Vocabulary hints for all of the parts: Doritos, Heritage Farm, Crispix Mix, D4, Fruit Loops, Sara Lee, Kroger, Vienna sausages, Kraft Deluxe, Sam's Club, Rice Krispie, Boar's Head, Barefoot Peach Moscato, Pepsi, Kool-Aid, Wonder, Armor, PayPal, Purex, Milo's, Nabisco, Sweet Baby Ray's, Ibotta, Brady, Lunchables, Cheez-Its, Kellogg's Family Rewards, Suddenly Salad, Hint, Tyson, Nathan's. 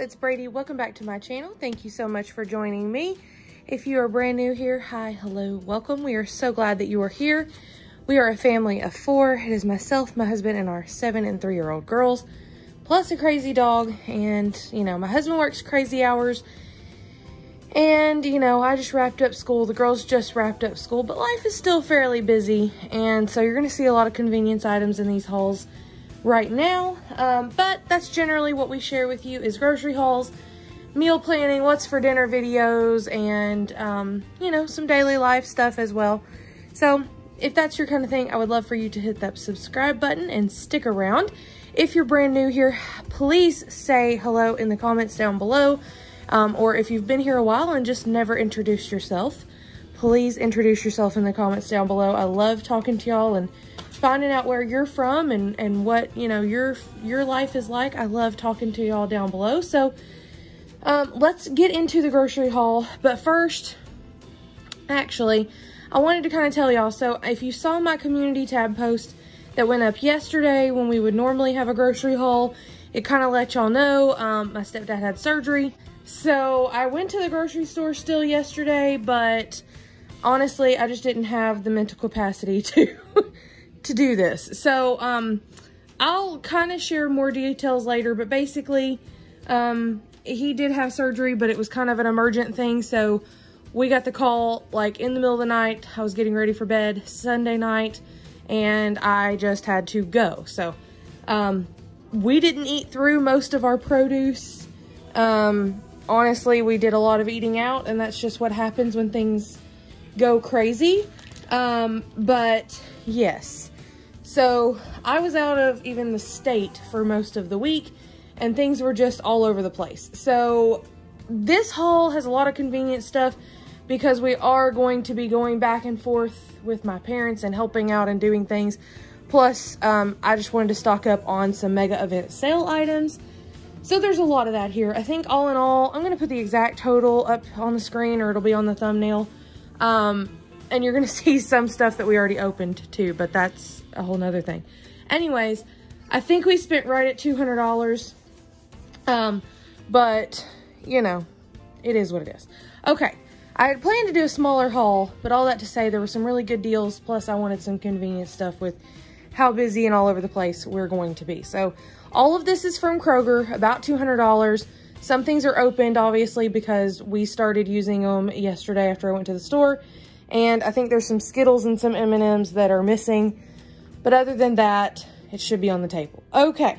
it's Brady. Welcome back to my channel. Thank you so much for joining me. If you are brand new here, hi, hello, welcome. We are so glad that you are here. We are a family of four. It is myself, my husband, and our 7- and 3-year-old girls, plus a crazy dog. And, you know, my husband works crazy hours. And, you know, I just wrapped up school. The girls just wrapped up school, but life is still fairly busy. And so you're going to see a lot of convenience items in these hauls right now. But that's generally what we share with you is grocery hauls, meal planning, what's for dinner videos, and, you know, some daily life stuff as well. So if that's your kind of thing, I would love for you to hit that subscribe button and stick around. If you're brand new here, please say hello in the comments down below. Or if you've been here a while and just never introduced yourself, please introduce yourself in the comments down below. I love talking to y'all and finding out where you're from and what, you know, your life is like. I love talking to y'all down below. So let's get into the grocery haul. But first, actually, I wanted to kind of tell y'all. So if you saw my community tab post that went up yesterday when we would normally have a grocery haul, it kind of let y'all know my stepdad had surgery. So I went to the grocery store still yesterday, but honestly, I just didn't have the mental capacity to to do this. So I'll kind of share more details later, but basically he did have surgery, but it was kind of an emergent thing. So we got the call like in the middle of the night. I was getting ready for bed Sunday night and I just had to go. So we didn't eat through most of our produce. Honestly, we did a lot of eating out, and that's just what happens when things go crazy. But yes, so I was out of even the state for most of the week and things were just all over the place. So this haul has a lot of convenient stuff because we are going to be going back and forth with my parents and helping out and doing things. Plus, I just wanted to stock up on some mega event sale items. So there's a lot of that here. I think all in all, I'm going to put the exact total up on the screen or it'll be on the thumbnail. And you're going to see some stuff that we already opened too, but that's a whole nother thing. Anyways, I think we spent right at $200. But you know, it is what it is. Okay. I had planned to do a smaller haul, but all that to say there were some really good deals. Plus I wanted some convenience stuff with how busy and all over the place we're going to be. So all of this is from Kroger, about $200. Some things are opened, obviously, because we started using them yesterday after I went to the store. And I think there's some Skittles and some M&Ms that are missing. But other than that, it should be on the table. Okay.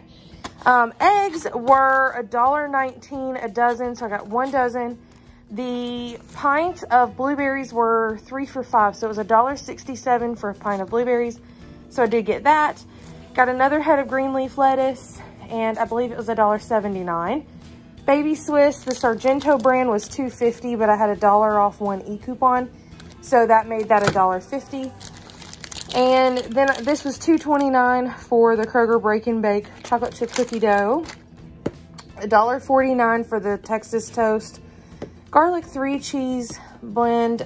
Eggs were $1.19 a dozen, so I got one dozen. The pints of blueberries were 3 for $5, so it was $1.67 for a pint of blueberries. So I did get that. Got another head of green leaf lettuce, and I believe it was $1.79. Baby Swiss, the Sargento brand, was $2.50, but I had $1 off one e-coupon, so that made that $1.50. And then this was $2.29 for the Kroger Break and Bake chocolate chip cookie dough. $1.49 for the Texas Toast garlic 3 cheese blend.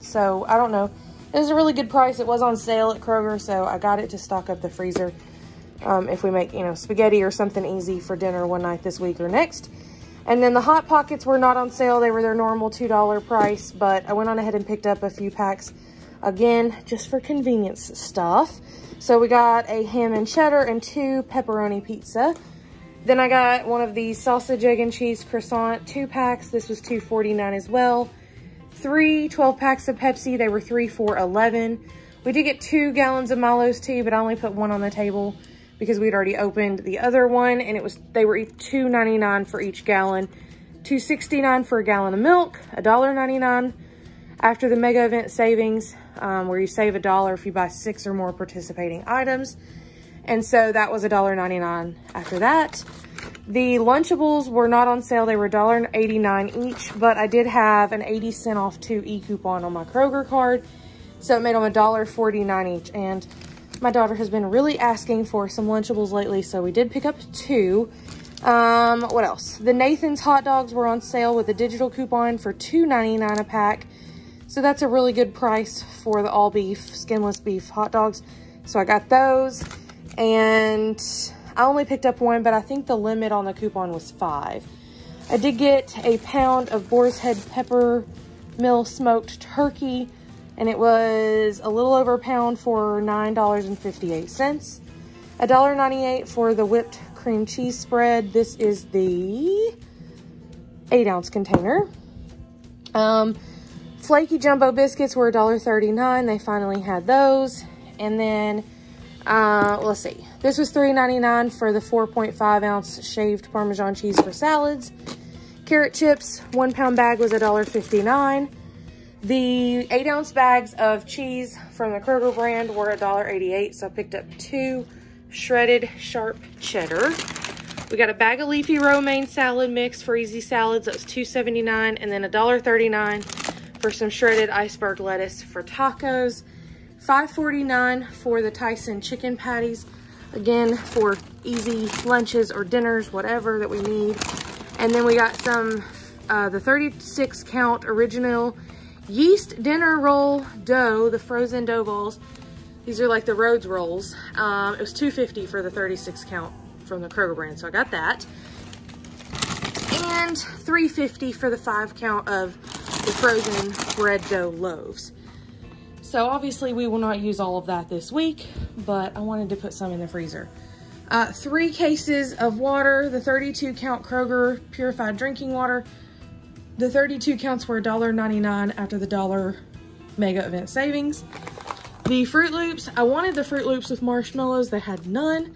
So I don't know. It was a really good price. It was on sale at Kroger, so I got it to stock up the freezer if we make, you know, spaghetti or something easy for dinner one night this week or next. And then the Hot Pockets were not on sale. They were their normal $2 price, but I went on ahead and picked up a few packs, again, just for convenience stuff. So we got a ham and cheddar and 2 pepperoni pizza. Then I got one of the sausage, egg, and cheese croissant 2-packs. This was $2.49 as well. 3 12-packs of Pepsi. They were $3 for $11. We did get 2 gallons of Milo's tea, but I only put one on the table because we'd already opened the other one, and it was they were $2.99 for each gallon, $2.69 for a gallon of milk, $1.99 after the mega event savings, where you save $1 if you buy 6 or more participating items, and so that was $1.99 after that. The Lunchables were not on sale. They were $1.89 each, but I did have an 80-cent off 2 e-coupon on my Kroger card, so it made them $1.49 each, and my daughter has been really asking for some Lunchables lately, so we did pick up 2. What else? The Nathan's hot dogs were on sale with a digital coupon for $2.99 a pack, so that's a really good price for the all-beef, skinless beef hot dogs, so I got those, and I only picked up one, but I think the limit on the coupon was 5. I did get a pound of Boar's Head pepper mill smoked turkey, and it was a little over a pound for $9.58. $1.98 for the whipped cream cheese spread. This is the 8-ounce container. Flaky jumbo biscuits were $1.39. They finally had those. And then, let's see. This was $3.99 for the 4.5-ounce shaved Parmesan cheese for salads. Carrot chips, 1-pound bag was $1.59. The 8-ounce bags of cheese from the Kroger brand were $1.88. So I picked up 2 shredded sharp cheddar. We got a bag of leafy romaine salad mix for Easy Salads. That was $2.79, and then $1.39 for some shredded iceberg lettuce for tacos. $5.49 for the Tyson chicken patties. Again, for easy lunches or dinners, whatever that we need. And then we got some the 36 count original yeast dinner roll dough, the frozen dough balls. These are like the Rhodes rolls. It was $2.50 for the 36 count from the Kroger brand, so I got that. And $3.50 for the 5 count of the frozen bread dough loaves. So obviously we will not use all of that this week, but I wanted to put some in the freezer. 3 cases of water, the 32 count Kroger purified drinking water. The 32 counts were $1.99 after the $1 mega event savings. The Fruit Loops, I wanted the Fruit Loops with marshmallows, they had none.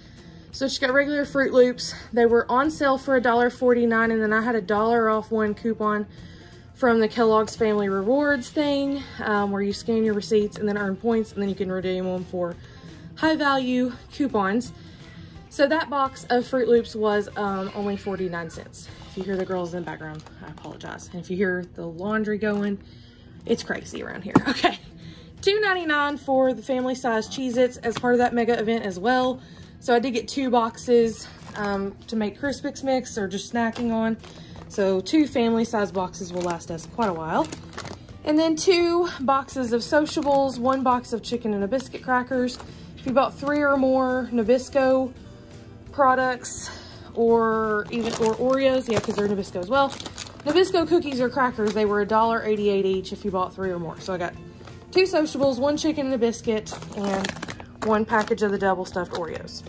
So she got regular Fruit Loops. They were on sale for $1.49, and then I had $1 off one coupon from the Kellogg's Family Rewards thing, where you scan your receipts and then earn points, and then you can redeem them for high value coupons. So that box of Fruit Loops was only 49 cents. If you hear the girls in the background, I apologize. And if you hear the laundry going, it's crazy around here. Okay, $2.99 for the family size Cheez-Its as part of that mega event as well. So I did get 2 boxes to make Crispix Mix or just snacking on. So 2 family size boxes will last us quite a while. And then 2 boxes of Sociables, 1 box of chicken and Nabisco crackers. If you bought 3 or more Nabisco products or Oreos, yeah, because they're Nabisco as well. Nabisco cookies or crackers, they were $1.88 each if you bought 3 or more. So I got 2 Sociables, 1 chicken and Nabisco, and 1 package of the double stuffed Oreos.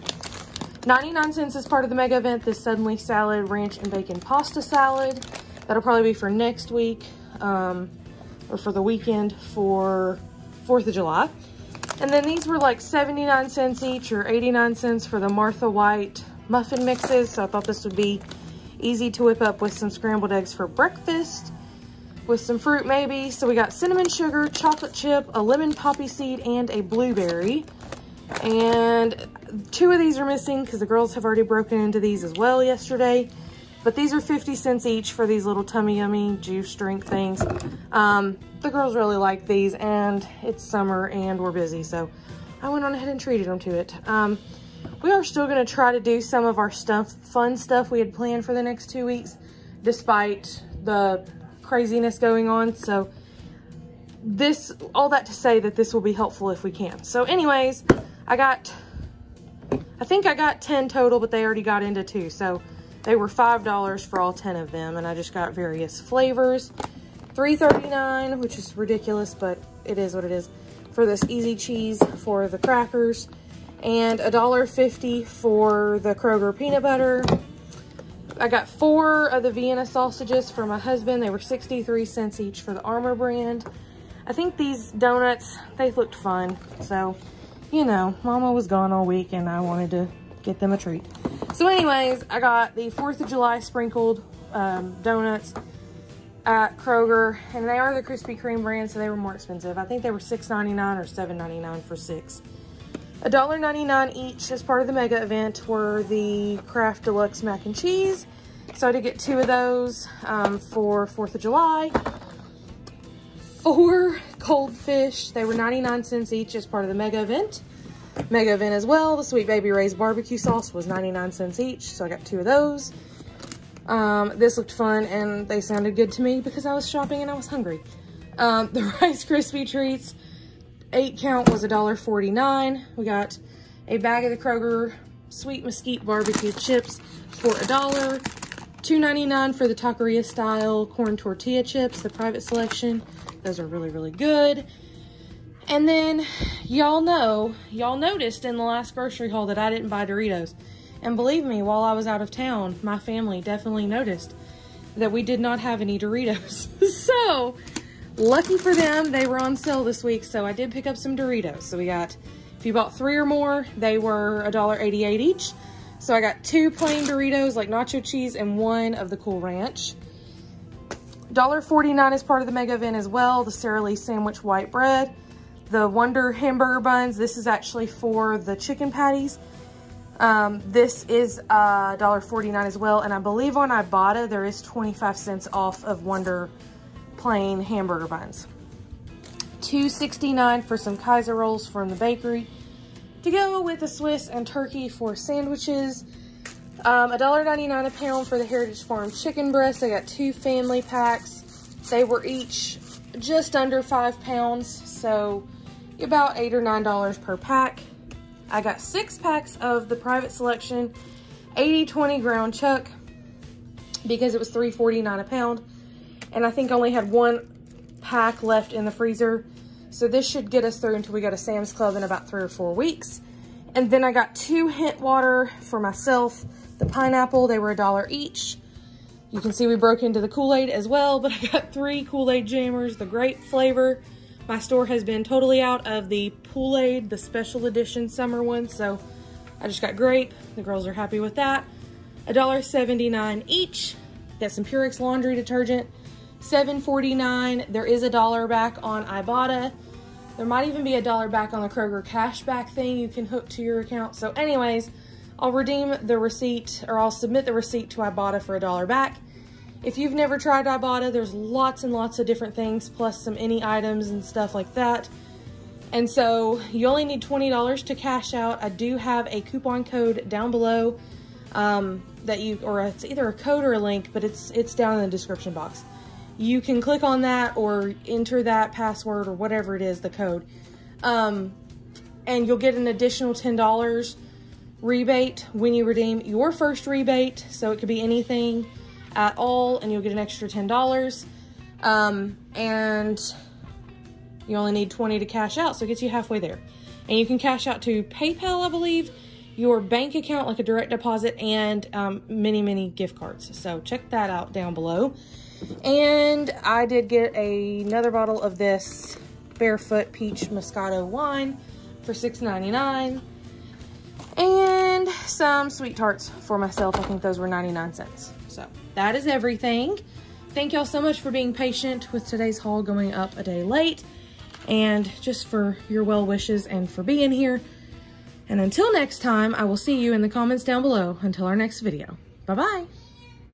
99 cents is part of the mega event, this Suddenly Salad ranch and bacon pasta salad. That'll probably be for next week, or for the weekend for 4th of July. And then these were like 79 cents each or 89 cents for the Martha White muffin mixes. So I thought this would be easy to whip up with some scrambled eggs for breakfast, with some fruit maybe. So we got cinnamon sugar, chocolate chip, a lemon poppy seed, and a blueberry. And 2 of these are missing because the girls have already broken into these as well yesterday, but these are 50 cents each for these little tummy yummy juice drink things. The girls really like these, and it's summer and we're busy, so I went on ahead and treated them to it. We are still going to try to do some of our fun stuff we had planned for the next 2 weeks despite the craziness going on, so all that to say that this will be helpful if we can. So anyways, I think I got 10 total, but they already got into 2. So they were $5 for all 10 of them. And I just got various flavors. $3.39, which is ridiculous, but it is what it is, for this Easy Cheese for the crackers. And $1.50 for the Kroger peanut butter. I got 4 of the Vienna sausages for my husband. They were 63 cents each for the Armor brand. I think these donuts, they looked fun. So, you know, Mama was gone all week and I wanted to get them a treat. So anyways, I got the 4th of July sprinkled donuts at Kroger. And they are the Krispy Kreme brand, so they were more expensive. I think they were $6.99 or $7.99 for 6. $1.99 each as part of the mega event were the Kraft Deluxe mac and cheese. So I did get 2 of those for 4th of July. 4 cold fish, they were 99 cents each as part of the mega event as well. The Sweet Baby Ray's barbecue sauce was 99 cents each, so I got 2 of those. This looked fun and they sounded good to me because I was shopping and I was hungry. The Rice Krispie treats, 8 count was $1.49. We got a bag of the Kroger sweet mesquite barbecue chips for $1, $2.99 for the taqueria style corn tortilla chips, the private selection. Those are really, really good. And then y'all noticed in the last grocery haul that I didn't buy Doritos. And believe me, while I was out of town, my family definitely noticed that we did not have any Doritos. So, lucky for them, they were on sale this week, so I did pick up some Doritos. So we got, if you bought three or more, they were $1.88 each. So I got two plain Doritos, like nacho cheese, and one of the Cool Ranch. $1.49 is part of the mega event as well, the Sara Lee sandwich white bread. The Wonder hamburger buns, this is actually for the chicken patties. This is $1.49 as well, and I believe on Ibotta there is 25 cents off of Wonder plain hamburger buns. $2.69 for some Kaiser rolls from the bakery to go with the Swiss and turkey for sandwiches. $1.99 a pound for the Heritage Farm chicken breast. I got two family packs. They were each just under 5 pounds, so about $8 or $9 per pack. I got 6 packs of the private selection 80/20 ground chuck because it was $3.49 a pound, and I think I only had 1 pack left in the freezer, so this should get us through until we go to Sam's Club in about 3 or 4 weeks. And then I got 2 Hint water for myself, the pineapple, they were $1 each. You can see we broke into the Kool-Aid as well, but I got 3 Kool-Aid jammers, the grape flavor. My store has been totally out of the Kool-Aid, the special edition summer one, so I just got grape. The girls are happy with that. $1.79 each. Got some Purex laundry detergent, $7.49. There is $1 back on Ibotta. There might even be $1 back on the Kroger cashback thing you can hook to your account. So anyways, I'll redeem the receipt, or I'll submit the receipt to Ibotta for $1 back. If you've never tried Ibotta, there's lots and lots of different things, plus some any items and stuff like that. And so you only need $20 to cash out. I do have a coupon code down below that you, or it's either a code or a link, but it's down in the description box. You can click on that or enter that password or whatever it is, the code, and you'll get an additional $10 rebate when you redeem your first rebate, so it could be anything at all, and you'll get an extra $10, and you only need 20 to cash out, so it gets you halfway there. And you can cash out to PayPal, I believe, your bank account, like a direct deposit, and many, many gift cards, so check that out down below. And I did get another bottle of this Barefoot Peach Moscato wine for $6.99. And some sweet tarts for myself. I think those were 99 cents. So that is everything. Thank y'all so much for being patient with today's haul going up a day late, and just for your well wishes and for being here. And until next time, I will see you in the comments down below. Until our next video. Bye-bye.